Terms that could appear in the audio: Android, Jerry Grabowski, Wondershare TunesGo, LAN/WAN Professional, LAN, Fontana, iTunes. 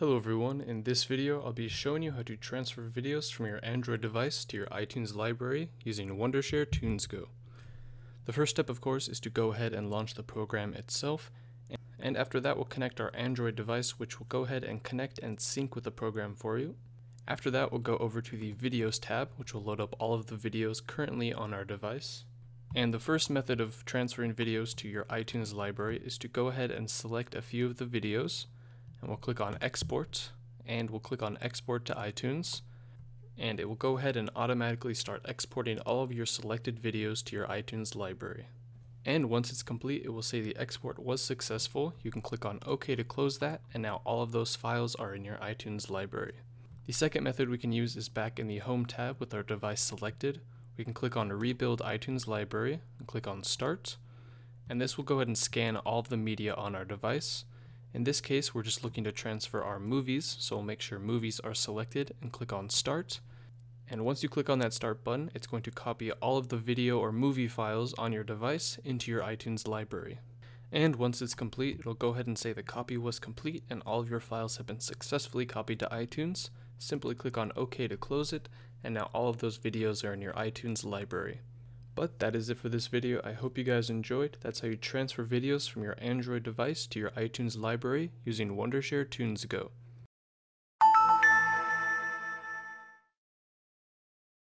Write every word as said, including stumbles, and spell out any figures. Hello everyone, in this video I'll be showing you how to transfer videos from your Android device to your iTunes library using Wondershare TunesGo. The first step, of course, is to go ahead and launch the program itself, and after that we'll connect our Android device, which will go ahead and connect and sync with the program for you. After that we'll go over to the Videos tab, which will load up all of the videos currently on our device. And the first method of transferring videos to your iTunes library is to go ahead and select a few of the videos. And we'll click on export, and we'll click on export to iTunes, and it will go ahead and automatically start exporting all of your selected videos to your iTunes library. And once it's complete, it will say the export was successful. You can click on OK to close that, and now all of those files are in your iTunes library. The second method we can use is back in the Home tab with our device selected. We can click on Rebuild iTunes Library and click on Start, and this will go ahead and scan all of the media on our device. In this case, we're just looking to transfer our movies, so we'll make sure movies are selected and click on Start. And once you click on that Start button, it's going to copy all of the video or movie files on your device into your iTunes library. And once it's complete, it'll go ahead and say the copy was complete and all of your files have been successfully copied to iTunes. Simply click on OK to close it, and now all of those videos are in your iTunes library. But that is it for this video. I hope you guys enjoyed. That's how you transfer videos from your Android device to your iTunes library using Wondershare TunesGo.